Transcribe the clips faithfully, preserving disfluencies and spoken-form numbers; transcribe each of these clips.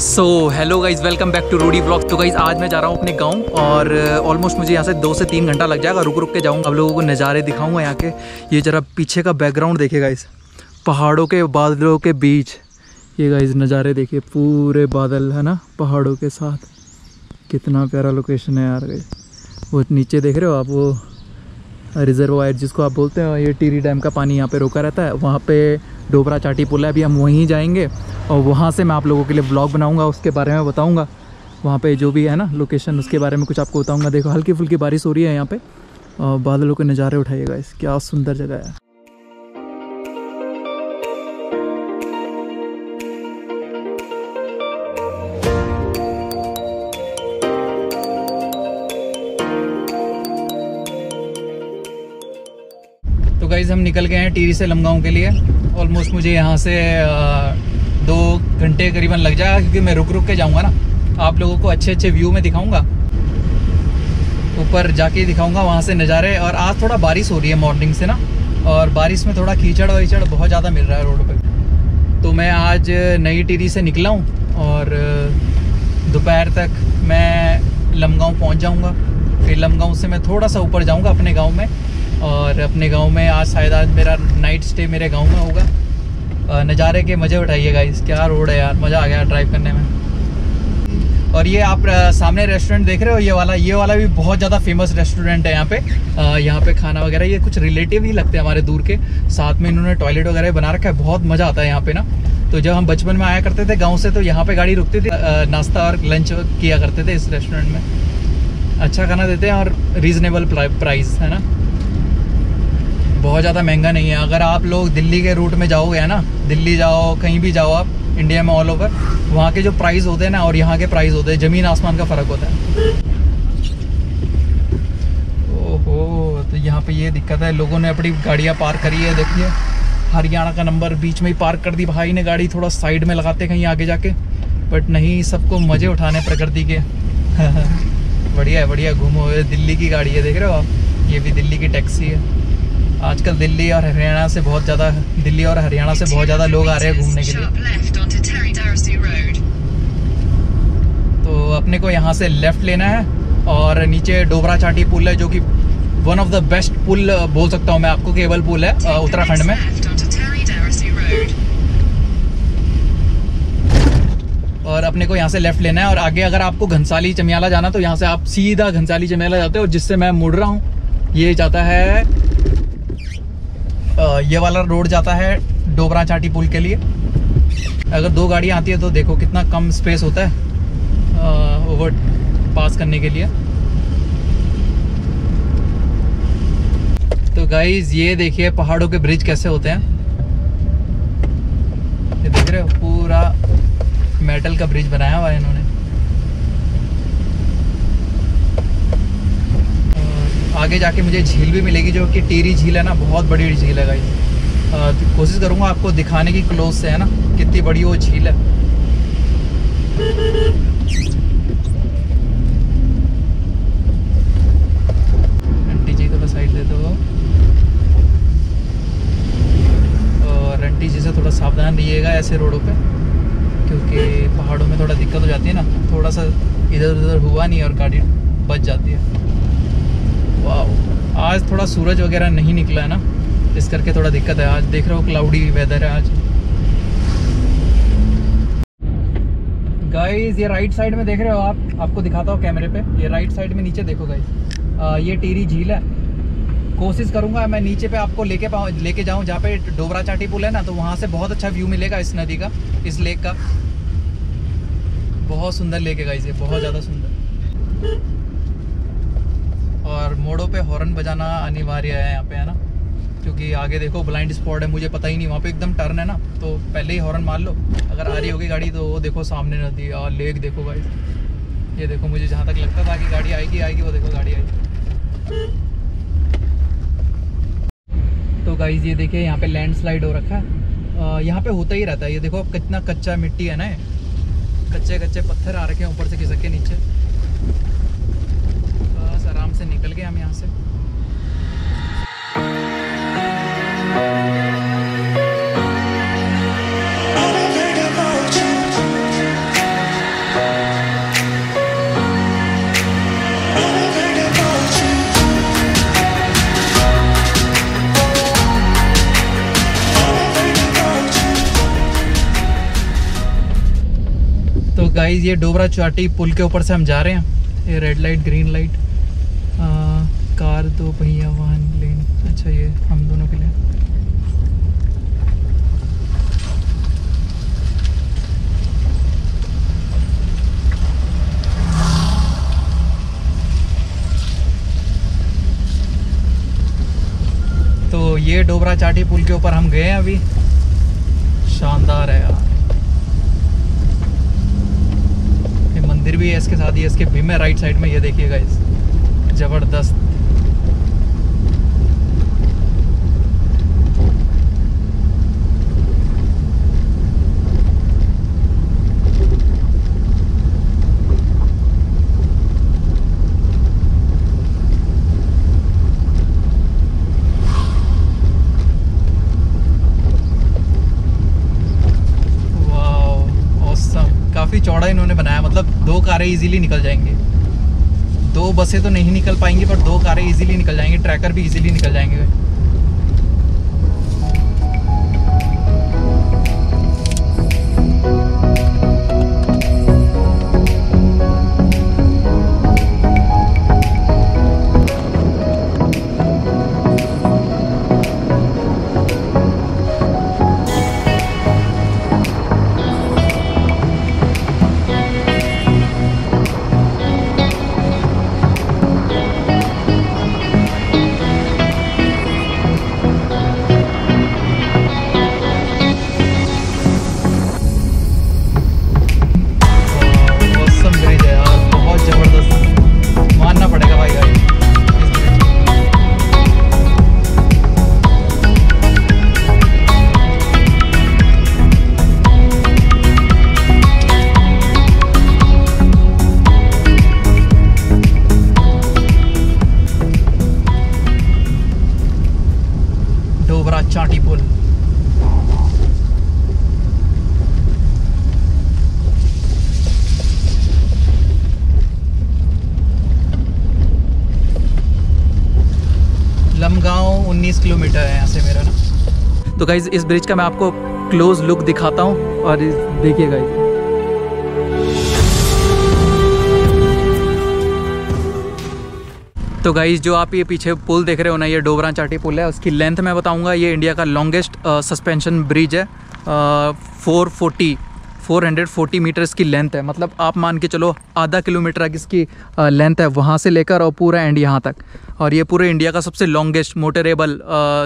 So hello guys, welcome back to Rudy vlogs. तो guys आज मैं जा रहा हूँ अपने गांव और ऑलमोस्ट मुझे यहाँ से दो से तीन घंटा लग जाएगा। रुक रुक के जाऊँगा, आप लोगों को नज़ारे दिखाऊँगा यहाँ के। ये जरा पीछे का बैकग्राउंड देखिए गाइज़, पहाड़ों के बादलों के बीच ये गाइज़ नज़ारे देखिए, पूरे बादल है ना पहाड़ों के साथ। कितना प्यारा लोकेशन है यार गाइज़। वो नीचे देख रहे हो आप, वो रिजर्वायर जिसको आप बोलते हैं, ये टेहरी डैम का पानी यहाँ पे रोका रहता है। वहाँ पे डोबरा चाटी पुल है, अभी हम वहीं जाएंगे और वहाँ से मैं आप लोगों के लिए व्लॉग बनाऊँगा, उसके बारे में बताऊँगा। वहाँ पे जो भी है ना लोकेशन, उसके बारे में कुछ आपको बताऊँगा। देखो हल्की फुल्की बारिश हो रही है यहाँ पे और बादलों के नज़ारे उठाइएगा इस, क्या सुंदर जगह है। गाइज़ हम निकल गए हैं टिहरी से लमगांव के लिए। ऑलमोस्ट मुझे यहाँ से दो घंटे करीबन लग जाएगा, क्योंकि मैं रुक रुक के जाऊँगा ना। आप लोगों को अच्छे अच्छे व्यू में दिखाऊँगा, ऊपर जाके दिखाऊँगा वहाँ से नज़ारे। और आज थोड़ा बारिश हो रही है मॉर्निंग से ना, और बारिश में थोड़ा कीचड़ वीचड़ बहुत ज़्यादा मिल रहा है रोड पर। तो मैं आज नई टिहरी से निकला हूँ और दोपहर तक मैं लमगांव पहुँच जाऊँगा। फिर लमगांव से मैं थोड़ा सा ऊपर जाऊँगा अपने गाँव में, और अपने गांव में आज शायद आज मेरा नाइट स्टे मेरे गांव में होगा। नज़ारे के मज़े उठाइए गाइस, क्या रोड है यार, मज़ा आ गया ड्राइव करने में। और ये आप सामने रेस्टोरेंट देख रहे हो, ये वाला ये वाला भी बहुत ज़्यादा फेमस रेस्टोरेंट है यहाँ पे। यहाँ पे खाना वगैरह, ये कुछ रिलेटिव ही लगते हैं हमारे दूर के। साथ में इन्होंने टॉयलेट वगैरह बना रखा है, बहुत मज़ा आता है यहाँ पे ना। तो जब हम बचपन में आया करते थे गाँव से, तो यहाँ पर गाड़ी रुकती थी, नाश्ता और लंच किया करते थे इस रेस्टोरेंट में। अच्छा खाना देते हैं और रीज़नेबल प्राइस है ना, बहुत ज़्यादा महंगा नहीं है। अगर आप लोग दिल्ली के रूट में जाओगे है ना, दिल्ली जाओ कहीं भी जाओ आप इंडिया में ऑल ओवर, वहाँ के जो प्राइस होते हैं ना और यहाँ के प्राइस होते हैं, ज़मीन आसमान का फ़र्क होता है। ओहो, तो यहाँ पे ये दिक्कत है, लोगों ने अपनी गाड़ियाँ पार्क करी है। देखिए हरियाणा का नंबर बीच में ही पार्क कर दी भाई ने, गाड़ी थोड़ा साइड में लगाते कहीं आगे जाके, बट नहीं, सबको मज़े उठाने प्रकृति के। बढ़िया है बढ़िया, घूमो। दिल्ली की गाड़ी है, देख रहे हो आप, ये भी दिल्ली की टैक्सी है। आजकल दिल्ली और हरियाणा से बहुत ज़्यादा दिल्ली और हरियाणा से बहुत ज़्यादा लोग आ रहे हैं घूमने के लिए। तो अपने को यहाँ से लेफ़्ट लेना है और नीचे डोबरा चाटी पुल है, जो कि वन ऑफ द बेस्ट पुल बोल सकता हूँ मैं आपको, केबल पुल है उत्तराखंड में। और अपने को यहाँ से लेफ़्ट लेना है, और आगे अगर आपको घनसाली चमियाला जाना तो यहाँ से आप सीधा घनसाली चमियाला जाते हो, जिससे मैं मुड़ रहा हूँ। ये जाता है, ये वाला रोड जाता है डोबरा चाटी पुल के लिए। अगर दो गाड़ियाँ आती है तो देखो कितना कम स्पेस होता है ओवर पास करने के लिए। तो गाइज ये देखिए पहाड़ों के ब्रिज कैसे होते हैं, ये देख रहे हो, पूरा मेटल का ब्रिज बनाया हुआ है इन्होंने। आगे जाके मुझे झील भी मिलेगी, जो कि टिहरी झील है ना, बहुत बड़ी झील है गाइस। तो कोशिश करूँगा आपको दिखाने की क्लोज से है ना, कितनी बड़ी वो झील है। आंटी जी थोड़ा साइड दे दो, और आंटी जी से थोड़ा सावधान रहिएगा ऐसे रोडों पे, क्योंकि पहाड़ों में थोड़ा दिक्कत हो जाती है ना। थोड़ा सा इधर उधर हुआ नहीं और गाड़ी बच जाती है। वाह, आज थोड़ा सूरज वगैरह नहीं निकला है ना, इस करके थोड़ा दिक्कत है। आज देख रहे हो क्लाउडी वेदर है आज गाइस। ये राइट साइड में देख रहे हो आप, आपको दिखाता हूँ कैमरे पे। ये राइट साइड में नीचे देखो गाइस, ये टिहरी झील है। कोशिश करूँगा मैं नीचे पे आपको लेके पाऊँ लेके जाऊँ, जहाँ पे डोबरा चाटी पुल है ना, तो वहाँ से बहुत अच्छा व्यू मिलेगा इस नदी का, इस लेक का। बहुत सुंदर लेक है गाइस ये, बहुत ज़्यादा सुंदर। और मोड़ों पे हॉर्न बजाना अनिवार्य है यहाँ पे है ना, क्योंकि आगे देखो ब्लाइंड स्पॉट है, मुझे पता ही नहीं वहाँ पे एकदम टर्न है ना, तो पहले ही हॉर्न मार लो अगर आ रही होगी गाड़ी। तो वो देखो सामने नदी और लेक देखो भाई, ये देखो, मुझे जहाँ तक लगता था कि गाड़ी आएगी आएगी वो देखो गाड़ी आएगी। तो गाइज ये देखिए यहाँ पे लैंडस्लाइड हो रखा है, यहाँ पे होता ही रहता है। ये देखो अब कितना कच्चा मिट्टी है ना, कच्चे कच्चे पत्थर आ रखे हैं ऊपर से खिसक के नीचे। आराम से निकल गए हम यहाँ से। गाइज ये डोबरा चाटी पुल के ऊपर से हम जा रहे हैं। ये रेड लाइट ग्रीन लाइट आ, कार दो पहिया वाहन लेन। अच्छा ये हम दोनों के लिए। तो ये डोबरा चाटी पुल के ऊपर हम गए हैं अभी। शानदार है यार मंदिर भी है इसके साथ ही। इसके भीम है राइट साइड में, ये देखिएगा इस जबरदस्त। काफी चौड़ा इन्होंने बनाया, मतलब दो कारें इजीली निकल जाएंगे। दो बसें तो नहीं निकल पाएंगी पर दो कारें इजीली निकल जाएंगी, ट्रैकर भी इजीली निकल जाएंगे। लमगांव उन्नीस किलोमीटर है यहाँ से मेरा ना। तो गाइज इस ब्रिज का मैं आपको क्लोज लुक दिखाता हूँ और देखिए गाइज। तो गाइज जो आप ये पीछे पुल देख रहे हो ना, ये डोबरा चाटी पुल है। उसकी लेंथ मैं बताऊंगा। ये इंडिया का लॉन्गेस्ट सस्पेंशन ब्रिज है। फोर फोर्टी मीटर्स की लेंथ है, मतलब आप मान के चलो आधा किलोमीटर की इसकी लेंथ है वहाँ से लेकर और पूरा एंड यहाँ तक। और ये पूरे इंडिया का सबसे longest motorable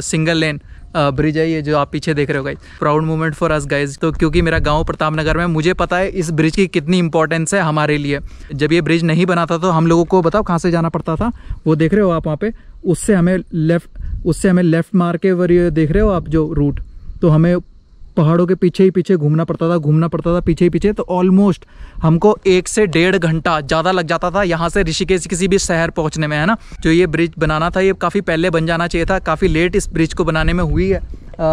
single lane bridge है ये जो आप पीछे देख रहे हो guys. Proud moment for us guys. तो क्योंकि मेरा गांव प्रतापनगर में, मुझे पता है इस ब्रिज की कितनी इंपॉर्टेंस है हमारे लिए। जब ये ब्रिज नहीं बना था तो हम लोगों को बताओ कहाँ से जाना पड़ता था। वो देख रहे हो आप वहाँ पे, उससे हमें लेफ़्ट उससे हमें लेफ़्ट मार के वर देख रहे हो आप जो रूट, तो हमें पहाड़ों के पीछे ही पीछे घूमना पड़ता था घूमना पड़ता था पीछे ही पीछे। तो ऑलमोस्ट हमको एक से डेढ़ घंटा ज़्यादा लग जाता था यहाँ से ऋषिकेश किसी भी शहर पहुँचने में, है ना। जो ये ब्रिज बनाना था ये काफ़ी पहले बन जाना चाहिए था। काफ़ी लेट इस ब्रिज को बनाने में हुई है। आ,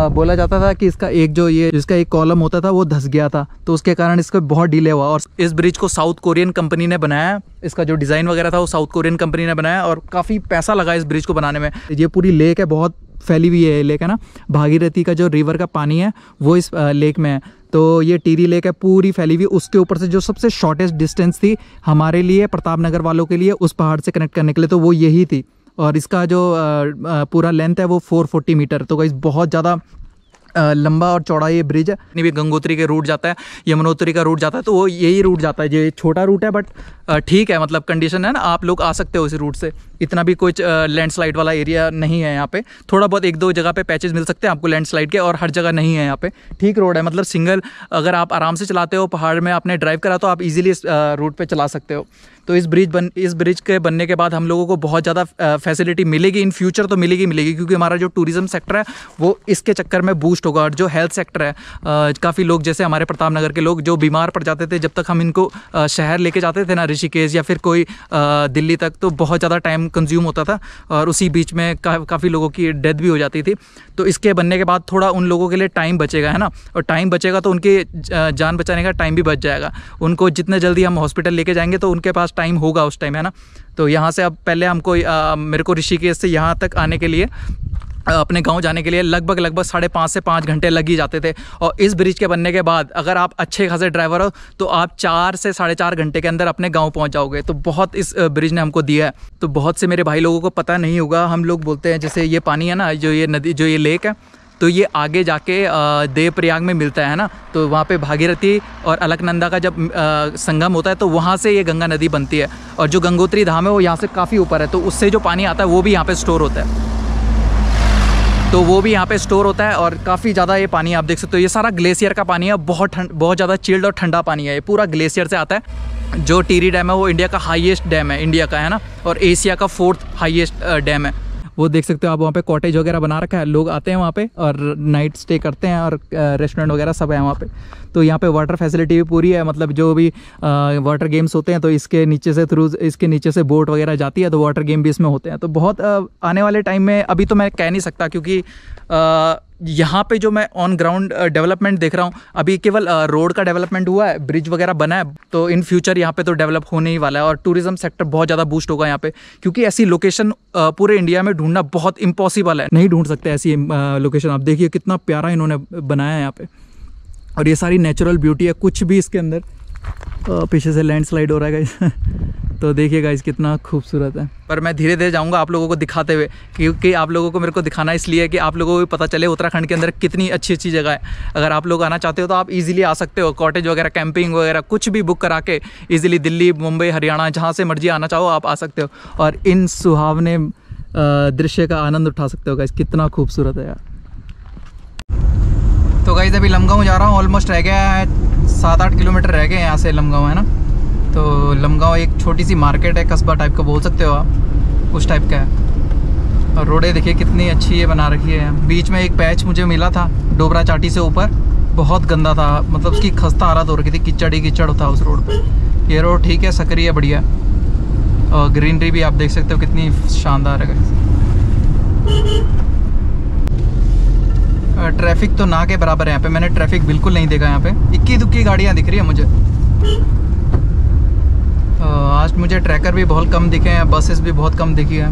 बोला जाता था कि इसका एक जो ये जिसका एक कॉलम होता था वो धस गया था, तो उसके कारण इसका बहुत डिले हुआ। और इस ब्रिज को साउथ कोरियन कंपनी ने बनाया। इसका जो डिज़ाइन वगैरह था वो साउथ कोरियन कंपनी ने बनाया और काफ़ी पैसा लगा इस ब्रिज को बनाने में। ये पूरी लेक है, बहुत फैली हुई है लेक, है ना। भागीरथी का जो रिवर का पानी है वो इस लेक में है। तो ये टिहरी लेक है पूरी फैली हुई। उसके ऊपर से जो सबसे शॉर्टेस्ट डिस्टेंस थी हमारे लिए, प्रतापनगर वालों के लिए, उस पहाड़ से कनेक्ट करने के लिए, तो वो यही थी। और इसका जो पूरा लेंथ है वो फोर फोर्टी मीटर। तो गाइस बहुत ज़्यादा लंबा और चौड़ा ये ब्रिज है। नहीं भी गंगोत्री के रूट जाता है, यमुनोत्री का रूट जाता है, तो वो यही रूट जाता है। ये छोटा रूट है बट ठीक है, मतलब कंडीशन है ना, आप लोग आ सकते हो इस रूट से। इतना भी कोई लैंडस्लाइड वाला एरिया नहीं है यहाँ पे। थोड़ा बहुत एक दो जगह पे पैचेज मिल सकते हैं आपको लैंडस्लाइड के, और हर जगह नहीं है यहाँ पे। ठीक रोड है, मतलब सिंगल अगर आप आराम से चलाते हो, पहाड़ में आपने ड्राइव करा तो आप इजीली इस रूट पे चला सकते हो। तो इस ब्रिज बन इस ब्रिज के बनने के बाद हम लोगों को बहुत ज़्यादा फैसिलिटी मिलेगी इन फ्यूचर, तो मिलेगी मिलेगी क्योंकि हमारा जो टूरिज़म सेक्टर है वो इसके चक्कर में बूस्ट होगा। और जो हेल्थ सेक्टर है, काफ़ी लोग जैसे हमारे प्रतापनगर के लोग जो बीमार पड़ जाते थे जब तक हम इनको शहर लेके जाते थे ना, ऋषिकेश या फिर कोई दिल्ली तक, तो बहुत ज़्यादा टाइम कंज्यूम होता था और उसी बीच में का, काफ़ी लोगों की डेथ भी हो जाती थी। तो इसके बनने के बाद थोड़ा उन लोगों के लिए टाइम बचेगा, है ना। और टाइम बचेगा तो उनके जान बचाने का टाइम भी बच जाएगा। उनको जितने जल्दी हम हॉस्पिटल लेके जाएंगे तो उनके पास टाइम होगा उस टाइम, है ना। तो यहाँ से अब पहले हमको, मेरे को ऋषिकेश से यहाँ तक आने के लिए अपने गांव जाने के लिए लगभग लगभग साढ़े पाँच से पाँच घंटे लग ही जाते थे। और इस ब्रिज के बनने के बाद अगर आप अच्छे खासे ड्राइवर हो तो आप चार से साढ़े चार घंटे के अंदर अपने गांव पहुंच जाओगे। तो बहुत इस ब्रिज ने हमको दिया है। तो बहुत से मेरे भाई लोगों को पता नहीं होगा, हम लोग बोलते हैं जैसे ये पानी है ना, जो ये नदी, जो ये लेक है, तो ये आगे जाके देवप्रयाग में मिलता है ना, तो वहाँ पे भागीरथी और अलकनंदा का जब संगम होता है तो वहाँ से ये गंगा नदी बनती है। और जो गंगोत्री धाम है वो यहाँ से काफ़ी ऊपर है, तो उससे जो पानी आता है वो भी यहाँ पे स्टोर होता है, तो वो भी यहाँ पे स्टोर होता है। और काफ़ी ज़्यादा ये पानी आप देख सकते हो, तो ये सारा ग्लेशियर का पानी है, बहुत ठंड, बहुत ज़्यादा चिल्ड और ठंडा पानी है, ये पूरा ग्लेशियर से आता है। जो टिहरी डैम है वो इंडिया का हाइएस्ट डैम है, इंडिया का है ना, और एशिया का फोर्थ हाइएस्ट डैम है। वो देख सकते हो आप, वहाँ पे कॉटेज वगैरह बना रखा है, लोग आते हैं वहाँ पे और नाइट स्टे करते हैं, और रेस्टोरेंट वगैरह सब है वहाँ पे। तो यहाँ पे वाटर फैसिलिटी भी पूरी है, मतलब जो भी वाटर गेम्स होते हैं तो इसके नीचे से थ्रू इसके नीचे से बोट वगैरह जाती है, तो वाटर गेम भी इसमें होते हैं। तो बहुत आ, आने वाले टाइम में अभी तो मैं कह नहीं सकता, क्योंकि आ, यहाँ पे जो मैं ऑन ग्राउंड डेवलपमेंट देख रहा हूँ, अभी केवल रोड का डेवलपमेंट हुआ है, ब्रिज वगैरह बना है, तो इन फ्यूचर यहाँ पे तो डेवलप होने ही वाला है। और टूरिज्म सेक्टर बहुत ज़्यादा बूस्ट होगा यहाँ पे, क्योंकि ऐसी लोकेशन पूरे इंडिया में ढूंढना बहुत इम्पॉसिबल है, नहीं ढूंढ सकते ऐसी लोकेशन। आप देखिए कितना प्यारा इन्होंने बनाया है यहाँ पे, और ये सारी नेचुरल ब्यूटी है, कुछ भी इसके अंदर। पीछे से लैंडस्लाइड हो रहा है गाइस, तो देखिए गाइस कितना खूबसूरत है। पर मैं धीरे धीरे जाऊंगा आप लोगों को दिखाते हुए, क्योंकि आप लोगों को मेरे को दिखाना इसलिए है कि आप लोगों को भी पता चले उत्तराखंड के अंदर कितनी अच्छी अच्छी जगह है। अगर आप लोग आना चाहते हो तो आप इजीली आ सकते हो, कॉटेज वगैरह, कैंपिंग वगैरह कुछ भी बुक करा के ईजिली दिल्ली, मुंबई, हरियाणा, जहाँ से मर्जी आना चाहो आप आ सकते हो, और इन सुहावने दृश्य का आनंद उठा सकते हो गाइस, कितना खूबसूरत है यार। तो गाइस अभी लमगांव जा रहा हूँ, ऑलमोस्ट रह गया है सात आठ किलोमीटर रह गए यहाँ से लमगांव, है ना। तो लमगांव एक छोटी सी मार्केट है, कस्बा टाइप का बोल सकते हो आप, उस टाइप का है। और रोडें देखिए कितनी अच्छी ये बना रखी है। बीच में एक पैच मुझे मिला था डोबरा चाटी से ऊपर, बहुत गंदा था, मतलब उसकी खस्ता हालत हो रखी थी, कीचड़ ही कीचड़ था उस रोड पर। ये रोड ठीक है, सकरी है, बढ़िया, और ग्रीनरी भी आप देख सकते हो कितनी शानदार है। ट्रैफिक तो ना के बराबर है यहाँ पे, मैंने ट्रैफिक बिल्कुल नहीं देखा यहाँ पे, इक्की दुक्की गाड़ियाँ दिख रही है मुझे। आज मुझे ट्रैकर भी बहुत कम दिखे हैं, बसेस भी बहुत कम दिखी हैं,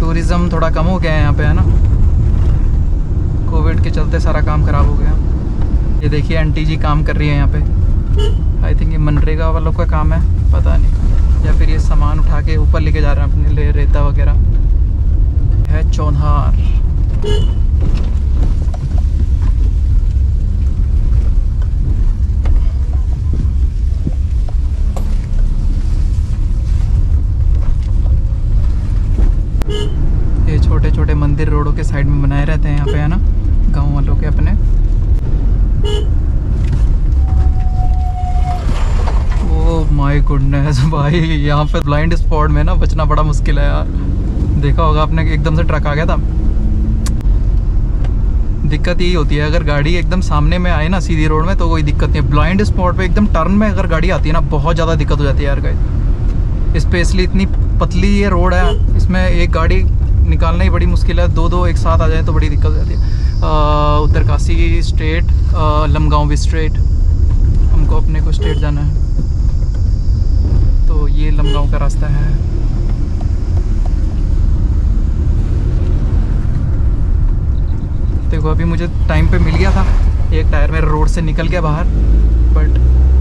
टूरिज़्म थोड़ा कम हो गया है यहाँ पे, है ना, कोविड के चलते सारा काम खराब हो गया। ये देखिए आंटी जी काम कर रही है यहाँ पे, आई थिंक ये मनरेगा वालों का काम है, पता नहीं, या फिर ये सामान उठा के ऊपर लेके जा रहे हैं अपने लिए, रेता वगैरह है। चौनहार छोटे छोटे मंदिर रोडों के साइड में बनाए रहते हैं यहाँ पे, है ना, गांव वालों के अपने। ओह माय गुडनेस भाई, यहाँ पे ब्लाइंड स्पॉट में ना बचना बड़ा मुश्किल है यार। देखा होगा आपने, एकदम से ट्रक आ गया था। दिक्कत यही होती है, अगर गाड़ी एकदम सामने में आए ना सीधी रोड में तो कोई दिक्कत नहीं है, ब्लाइंड स्पॉट पे एकदम टर्न में अगर गाड़ी आती है ना, बहुत ज़्यादा दिक्कत हो जाती है यार गाइस। स्पेशली इतनी पतली ये रोड है, इसमें एक गाड़ी निकालना ही बड़ी मुश्किल है, दो दो एक साथ आ जाए तो बड़ी दिक्कत हो जाती है। उत्तरकाशी स्ट्रेट, लमगांव भी स्ट्रेट, हमको अपने को स्ट्रेट जाना है। तो ये लमगांव का रास्ता है। देखो अभी मुझे टाइम पे मिल गया था, एक टायर मेरा रोड से निकल गया बाहर, बट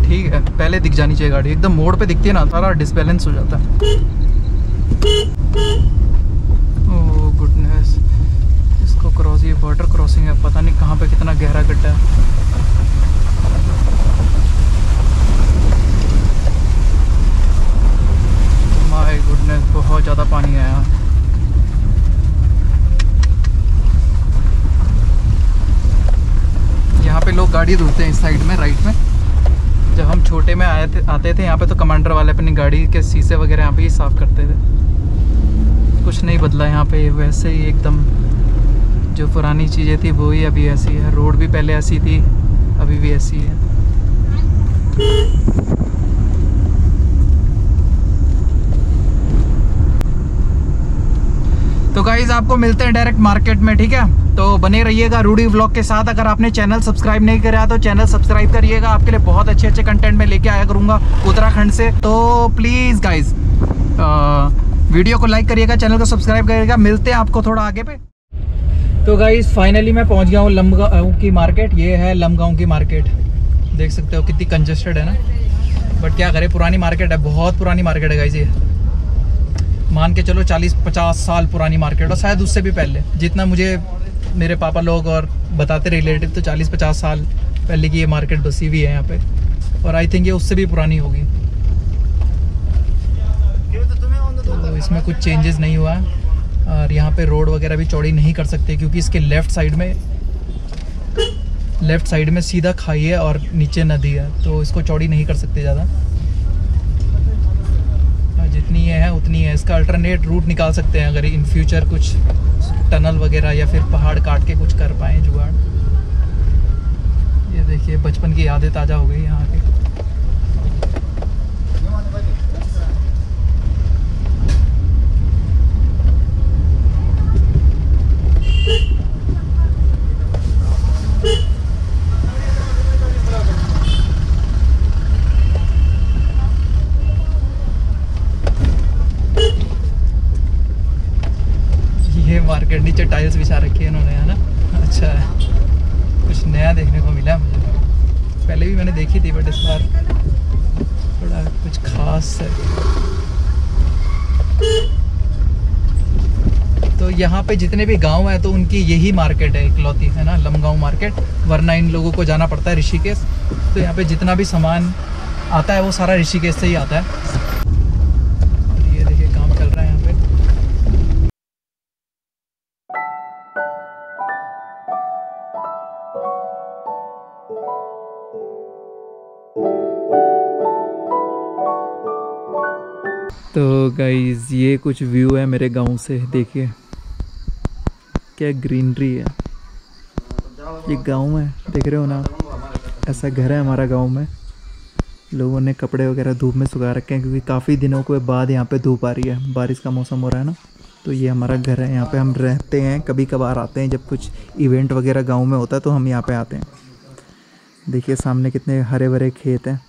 ठीक है, पहले दिख जानी चाहिए गाड़ी, एकदम मोड़ पे दिखती है ना सारा डिसबैलेंस हो जाता है। इसको क्रॉस, ये वाटर क्रॉसिंग है, पता नहीं कहाँ पे कितना गहरा गड्ढा है। माय गुडनेस, बहुत ज़्यादा पानी है यहाँ। यहाँ पे लोग गाड़ी धुलते हैं इस साइड में, राइट में। जब हम छोटे में आए थे आते थे यहाँ पे तो कमांडर वाले अपनी गाड़ी के शीशे वगैरह यहाँ पे ही साफ करते थे, कुछ नहीं बदला यहाँ पे, वैसे ही एकदम जो पुरानी चीज़ें थी वो ही अभी ऐसी है। रोड भी पहले ऐसी थी, अभी भी ऐसी है। तो गाइज आपको मिलते हैं डायरेक्ट मार्केट में, ठीक है। तो बने रहिएगा रूडी व्लॉग के साथ। अगर आपने चैनल सब्सक्राइब नहीं करा तो चैनल सब्सक्राइब करिएगा, आपके लिए बहुत अच्छे अच्छे कंटेंट में लेके आया करूँगा उत्तराखंड से। तो प्लीज़ गाइज वीडियो को लाइक करिएगा, चैनल को सब्सक्राइब करिएगा। मिलते हैं आपको थोड़ा आगे पे। तो गाइस फाइनली मैं पहुंच गया हूँ लमगांव की मार्केट। ये है लमगांव की मार्केट, देख सकते हो कितनी कंजेस्टेड है ना, बट क्या करें पुरानी मार्केट है, बहुत पुरानी मार्केट है गाइस। ये मान के चलो चालीस पचास साल पुरानी मार्केट, और शायद उससे भी पहले, जितना मुझे मेरे पापा लोग और बताते रिलेटिव, तो चालीस पचास साल पहले की ये मार्केट बसी हुई है यहाँ पे, और आई थिंक ये उससे भी पुरानी होगी। तो इसमें कुछ चेंजेस नहीं हुआ है, और यहाँ पे रोड वगैरह भी चौड़ी नहीं कर सकते क्योंकि इसके लेफ़्ट साइड में लेफ़्ट साइड में सीधा खाई है और नीचे नदी है, तो इसको चौड़ी नहीं कर सकते ज़्यादा। जितनी ये है उतनी है, इसका अल्टरनेट रूट निकाल सकते हैं अगर इन फ्यूचर कुछ टनल वगैरह या फिर पहाड़ काट के कुछ कर पाएँ जुगाड़। ये देखिए बचपन की यादें ताज़ा हो गई यहाँ की। मार्केट नीचे टाइल्स बिछा रखी है इन्होंने, है ना, अच्छा है, कुछ नया देखने को मिला है मुझे। पहले भी मैंने देखी थी बट इस बार थोड़ा कुछ खास है। तो यहाँ पे जितने भी गांव हैं तो उनकी यही मार्केट है इकलौती, है ना, लमगांव मार्केट, वरना इन लोगों को जाना पड़ता है ऋषिकेश। तो यहाँ पे जितना भी सामान आता है वो सारा ऋषिकेश से ही आता है। तो गाइज़ ये कुछ व्यू है मेरे गांव से, देखिए क्या ग्रीनरी है। ये गांव है, देख रहे हो ना, ऐसा घर है हमारा गांव में। लोगों ने कपड़े वगैरह धूप में सुखा रखे हैं क्योंकि काफ़ी दिनों के बाद यहाँ पे धूप आ रही है, बारिश का मौसम हो रहा है ना। तो ये हमारा घर है, यहाँ पे हम रहते हैं, कभी कभार आते हैं जब कुछ इवेंट वगैरह गाँव में होता है तो हम यहाँ पर आते हैं। देखिए सामने कितने हरे भरे खेत हैं,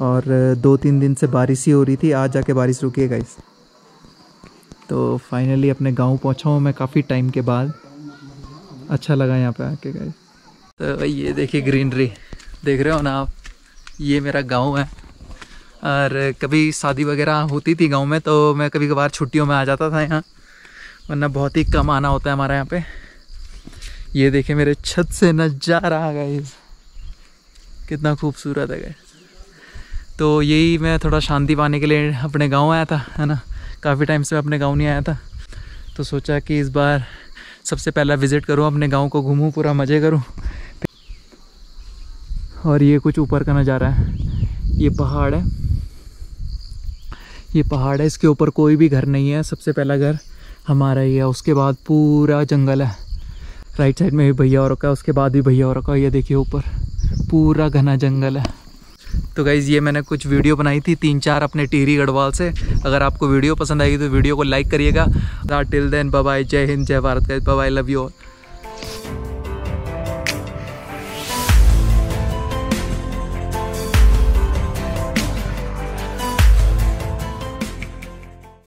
और दो तीन दिन से बारिश ही हो रही थी, आज जाके बारिश रुकी है गाइस। तो फाइनली अपने गांव पहुंचा हूँ मैं काफ़ी टाइम के बाद, अच्छा लगा यहाँ पे आके गाइस। तो भाई ये देखिए ग्रीनरी, देख रहे हो ना आप, ये मेरा गांव है। और कभी शादी वगैरह होती थी गांव में तो मैं कभी कभार छुट्टियों में आ जाता था यहाँ, वरना बहुत ही कम आना होता है हमारा यहाँ पर। ये देखे मेरे छत से नज़ारा गाइस, कितना खूबसूरत है गाइस। तो यही मैं थोड़ा शांति पाने के लिए अपने गांव आया था, है ना, काफ़ी टाइम से मैं अपने गांव नहीं आया था, तो सोचा कि इस बार सबसे पहला विज़िट करूं अपने गांव को, घूमूं पूरा, मज़े करूं। और ये कुछ ऊपर का नज़ारा है, ये पहाड़ है, ये पहाड़ है, इसके ऊपर कोई भी घर नहीं है, सबसे पहला घर हमारा ही है, उसके बाद पूरा जंगल है। राइट साइड में भी भैया और रखा है, उसके बाद भी भैया और रखा है, ये देखिए ऊपर पूरा घना जंगल है। तो गाइज़ ये मैंने कुछ वीडियो बनाई थी तीन चार अपने टिहरी गढ़वाल से, अगर आपको वीडियो पसंद आएगी तो वीडियो को लाइक करिएगा। टिल देन बाय बाय, जय हिंद जय Bharat guys, bye bye, love you all.